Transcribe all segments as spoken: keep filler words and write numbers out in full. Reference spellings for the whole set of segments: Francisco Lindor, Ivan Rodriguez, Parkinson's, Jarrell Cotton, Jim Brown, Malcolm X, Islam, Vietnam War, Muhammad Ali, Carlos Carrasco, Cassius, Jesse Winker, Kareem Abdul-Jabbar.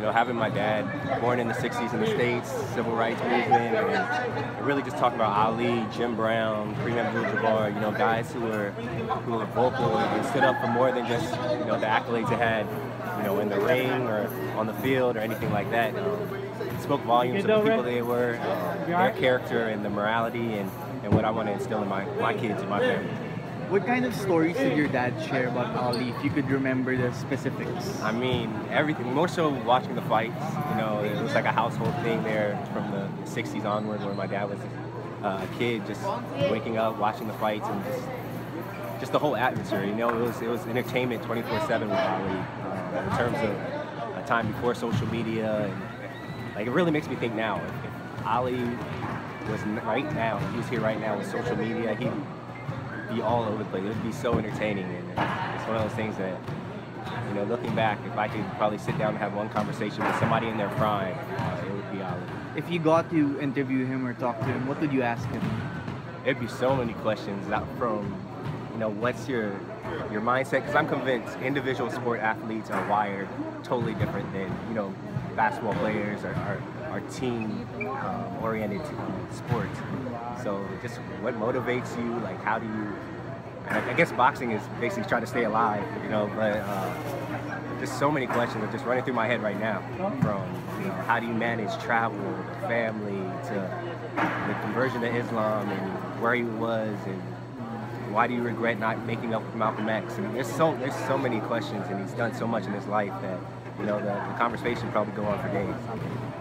you know, having my dad born in the sixties in the States, civil rights movement, and really just talking about Ali, Jim Brown, Kareem Abdul-Jabbar, you know, guys who were who were vocal and stood up for more than just, you know, the accolades they had, you know, in the ring or on the field or anything like that. It spoke volumes of the people they were, their character and the morality and, and what I want to instill in my, my kids and my family. What kind of stories did your dad share about Ali, if you could remember the specifics? I mean, everything. More so watching the fights, you know, it was like a household thing there from the sixties onward where my dad was uh, a kid, just waking up, watching the fights, and just, just the whole atmosphere, you know. It was, it was entertainment twenty-four seven with Ali, uh, in terms of a time before social media. And, like, it really makes me think now, if, if Ali was right now, he was here right now with social media, he be all over the place. It would be so entertaining, and it's one of those things that, you know, looking back, if I could probably sit down and have one conversation with somebody in their prime, uh, it would be Ali. If you got to interview him or talk to him, what would you ask him? It'd be so many questions, not from, you know, what's your your mindset? Because I'm convinced individual sport athletes are wired totally different than, you know, basketball players or, or, or team-oriented um, sports. So just what motivates you, like how do you, I guess boxing is basically trying to stay alive, you know, but uh, just so many questions are just running through my head right now, from, you know, how do you manage travel, family, to the conversion to Islam and where he was, and why do you regret not making up with Malcolm X? And there's so, there's so many questions, and he's done so much in his life that, you know, the, the conversation probably go on for days.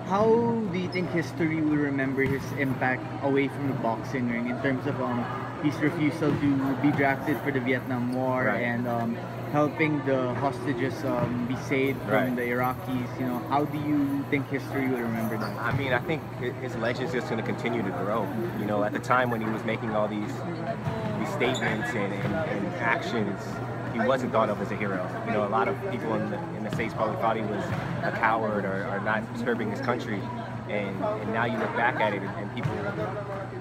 How do you think history will remember his impact away from the boxing ring in terms of um, his refusal to be drafted for the Vietnam War, right, and um, helping the hostages um, be saved from, right, the Iraqis? You know, how do you think history will remember that? I mean, I think his legend's just going to continue to grow. You know, at the time when he was making all these these statements and, and, and actions, he wasn't thought of as a hero. You know, a lot of people in the, in the States probably thought he was a coward or, or not serving his country. And, and now you look back at it and, and people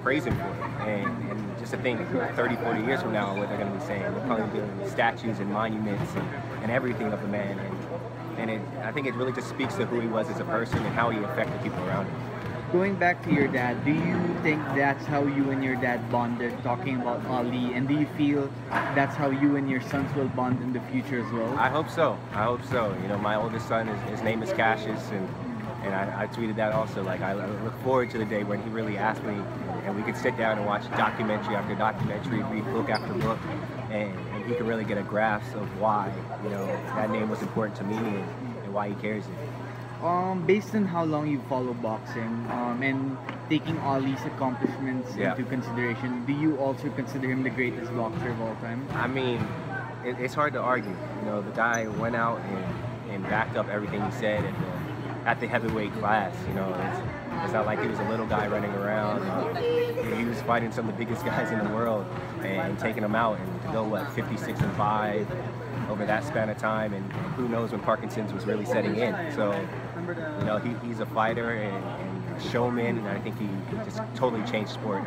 praise him for it. And, and just to think thirty, forty years from now, what they're going to be saying. They're probably doing statues and monuments and, and everything of the man. And, and it, I think it really just speaks to who he was as a person and how he affected people around him. Going back to your dad, do you think that's how you and your dad bonded, talking about Ali? And do you feel that's how you and your sons will bond in the future as well? I hope so. I hope so. You know, my oldest son, his, his name is Cassius, and, and I, I tweeted that also. Like, I look forward to the day when he really asked me, and we could sit down and watch documentary after documentary, read book after book, and, and he could really get a grasp of why, you know, that name was important to me and, and why he carries it. Um, based on how long you follow boxing, um, and taking Ali's accomplishments, yeah, into consideration, do you also consider him the greatest boxer of all time? I mean, it, it's hard to argue. You know, the guy went out and, and backed up everything he said at the, at the heavyweight class. You know, it's, it's not like he was a little guy running around. Uh, he was fighting some of the biggest guys in the world and taking them out, and to go, what, fifty-six and five over that span of time, and who knows when Parkinson's was really setting in. So, you know, he, he's a fighter and, and a showman, and I think he just totally changed sport.